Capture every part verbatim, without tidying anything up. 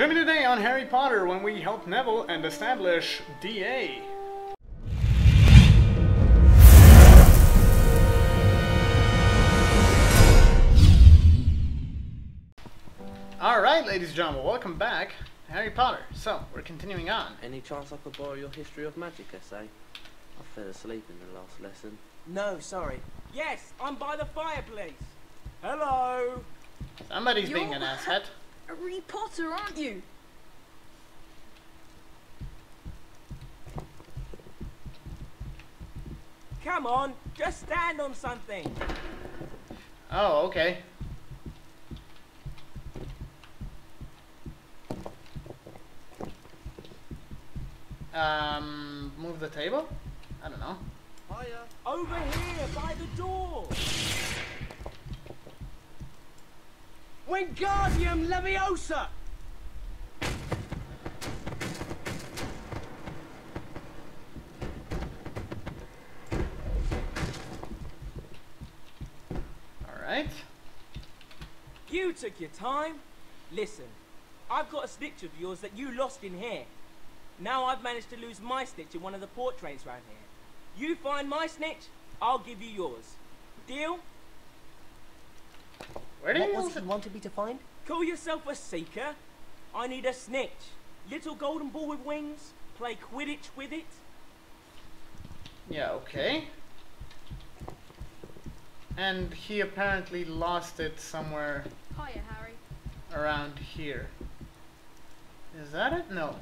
Join me today on Harry Potter when we help Neville and establish D A Alright, ladies and gentlemen, welcome back to Harry Potter. So, we're continuing on. Any chance I could borrow your history of magic essay? I fell asleep in the last lesson. No, sorry. Yes, I'm by the fire, please. Hello. Somebody's You're being an asshat. Harry Potter, aren't you? Come on, just stand on something. Oh, okay. Um, move the table? I don't know. Hiya. Over here, by the door. Wingardium Leviosa! Alright. You took your time. Listen, I've got a snitch of yours that you lost in here. Now I've managed to lose my snitch in one of the port trains round here. You find my snitch, I'll give you yours. Deal? Where do you What was it wanted me to find? Call yourself a seeker? I need a snitch. Little golden ball with wings. Play Quidditch with it. Yeah, okay. And he apparently lost it somewhere. Hiya, Harry. Around here. Is that it? No.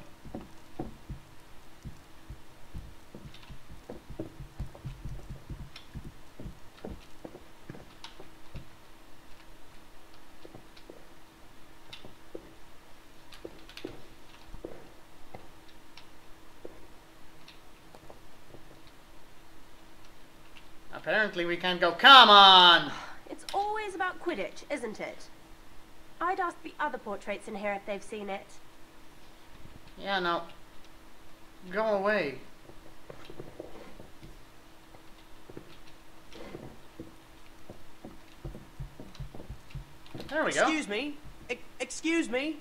Apparently we can't go. Come on! It's always about Quidditch, isn't it? I'd ask the other portraits in here if they've seen it. Yeah, no. Go away. There we go. Excuse me. E- excuse me.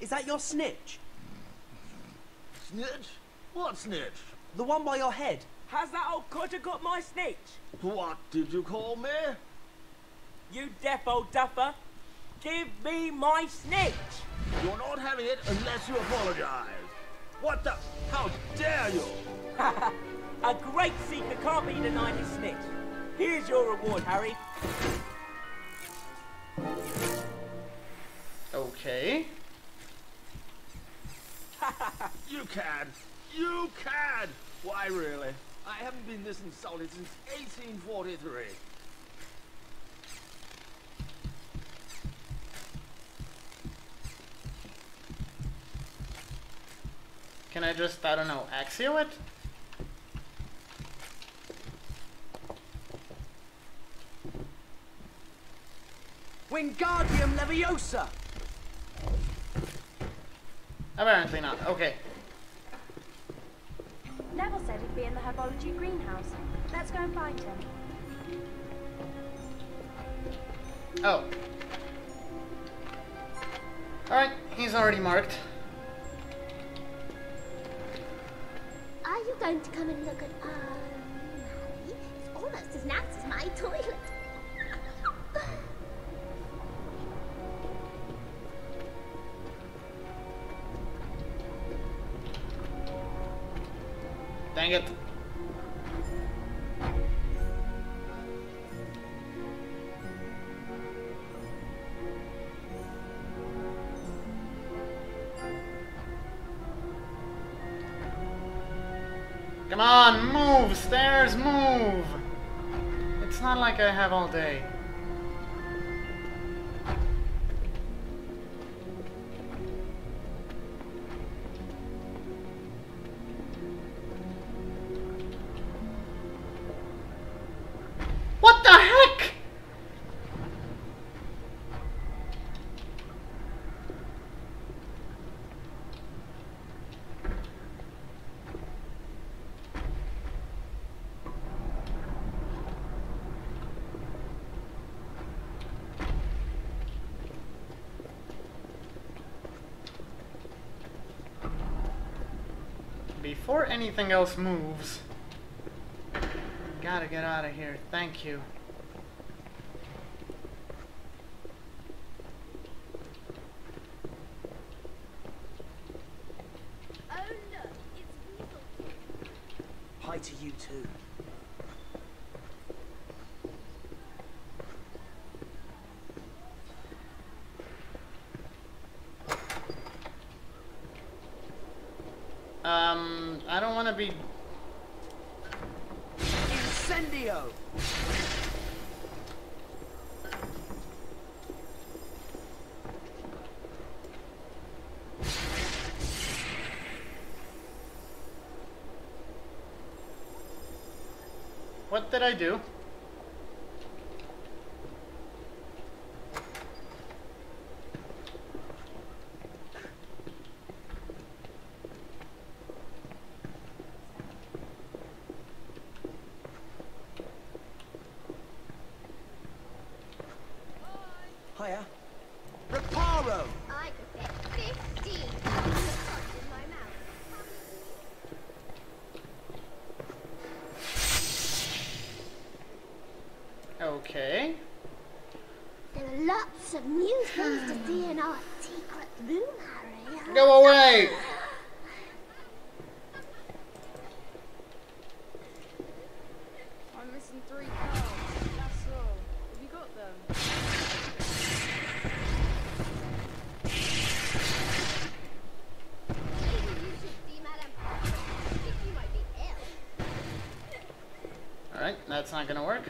Is that your snitch? Snitch? What snitch? The one by your head. Has that old codger got my snitch? What did you call me? You deaf old duffer. Give me my snitch! You're not having it unless you apologize. What the? How dare you? A great seeker can't be denied his snitch. Here's your reward, Harry. Okay. You can. You can. Why, really? I haven't been this insulted since eighteen forty-three. Can I just, I don't know, axio it? Wingardium Leviosa! Apparently not, okay. Neville said he'd be in the Herbology Greenhouse. Let's go and find him. Oh. Alright, he's already marked. Are you going to come and look at our nanny? It's almost as nice as my toilet. Dang it. Come on, move! Stairs, move! It's not like I have all day. before anything else moves, we gotta get out of here. Thank you. Oh no, it's Weasel. Hi to you too. Um, I don't want to be... Incendio! What did I do? Okay. There are lots of new things to see in our secret room, Harry. Go away! I'm missing three cards. That's all. Have you got them? Maybe you should see Madam. I think you might be ill. All right, that's not gonna work.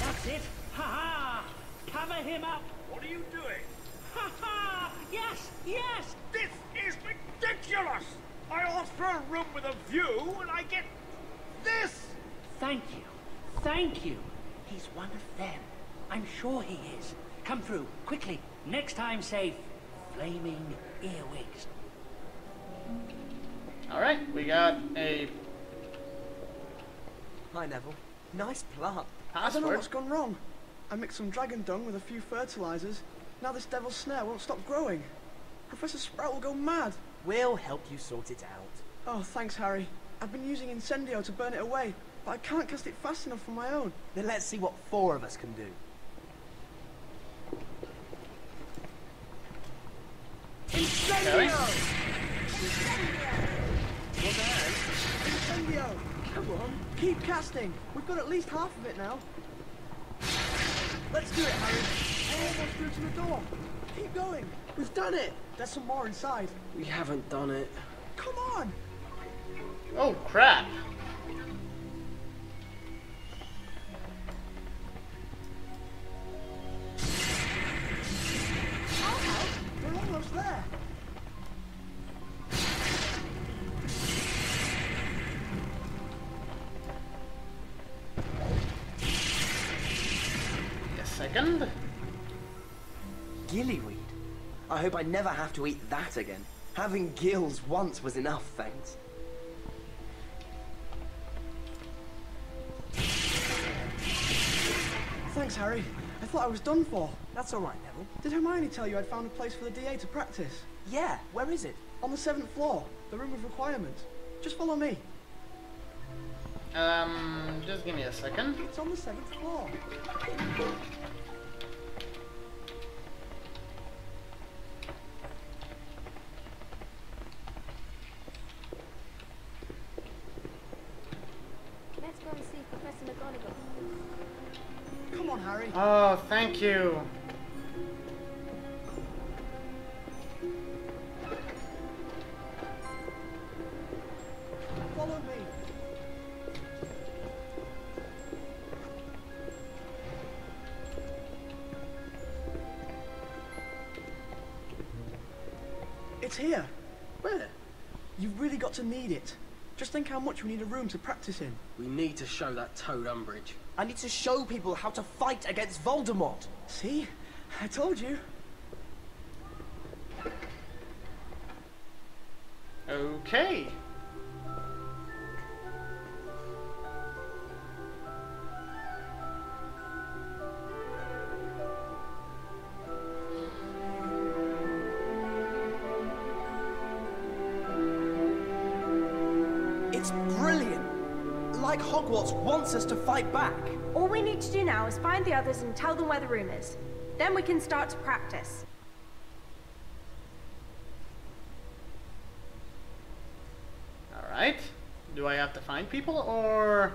That's it. Ha ha! Cover him up. What are you doing? Ha ha! Yes, yes. This is ridiculous. I asked for a room with a view, and I get this. Thank you, thank you. He's one of them. I'm sure he is. Come through quickly. Next time, save flaming earwigs. All right, we got a. Hi, Neville. Nice plant. I don't know what's gone wrong. I mixed some dragon dung with a few fertilizers. Now this devil's snare won't stop growing. Professor Sprout will go mad. We'll help you sort it out. Oh, thanks, Harry. I've been using Incendio to burn it away, but I can't cast it fast enough on my own. Then let's see what four of us can do. Incendio! Incendio! What the hell? Incendio! Come on, keep casting. We've got at least half of it now. Let's do it, Harry. Almost through to the door. Keep going. We've done it. There's some more inside. We haven't done it. Come on. Oh, crap. We're almost there. Second. Gillyweed. I hope I never have to eat that again. Having gills once was enough, thanks. Thanks, Harry. I thought I was done for. That's all right, Neville. Did Hermione tell you I'd found a place for the D A to practice? Yeah, where is it? On the seventh floor, the Room of Requirement. Just follow me. Um, just give me a second. It's on the seventh floor. Let's go and see Professor McGonagall. Come on, Harry. Oh, thank you. Follow me. It's here. Where? You've really got to need it. Just think how much we need a room to practice in. We need to show that toad Umbridge. I need to show people how to fight against Voldemort. See? I told you. Okay. It's brilliant. Like Hogwarts wants us to fight back. All we need to do now is find the others and tell them where the room is. Then we can start to practice. Alright. Do I have to find people, or...?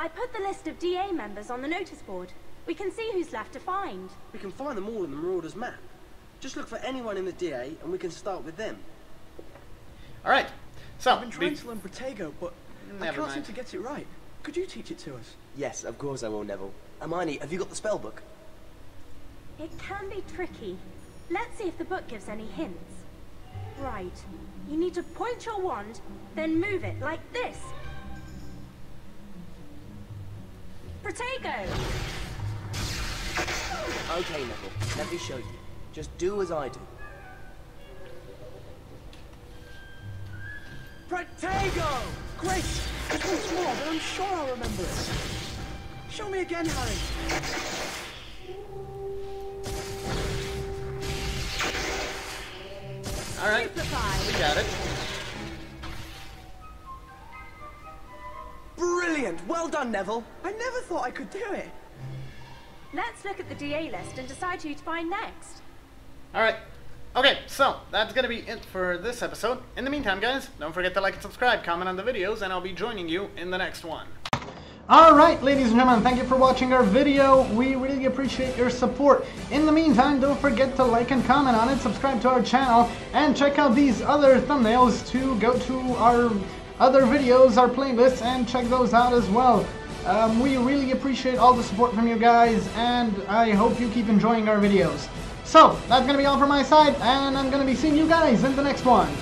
I put the list of D A members on the notice board. We can see who's left to find. We can find them all in the Marauders Map. Just look for anyone in the D A and we can start with them. Alright. So, I've been trying to learn protego, but Never I can't mind. seem to get it right. Could you teach it to us? Yes, of course I will, Neville. Hermione, have you got the spell book? It can be tricky. Let's see if the book gives any hints. Right. You need to point your wand, then move it like this. Protego! Okay, Neville. Let me show you. Just do as I do. Protego! Great! It's too small, but I'm sure I'll remember it. Show me again, Harry. All right, we got it. Brilliant! Well done, Neville. I never thought I could do it. Let's look at the D A list and decide who to find next. All right. Okay, so that's going to be it for this episode. In the meantime, guys, don't forget to like and subscribe, comment on the videos, and I'll be joining you in the next one. Alright, ladies and gentlemen, thank you for watching our video. We really appreciate your support. In the meantime, don't forget to like and comment on it, subscribe to our channel, and check out these other thumbnails to go to our other videos, our playlists, and check those out as well. Um, we really appreciate all the support from you guys, and I hope you keep enjoying our videos. So, that's gonna be all from my side, and I'm gonna be seeing you guys in the next one.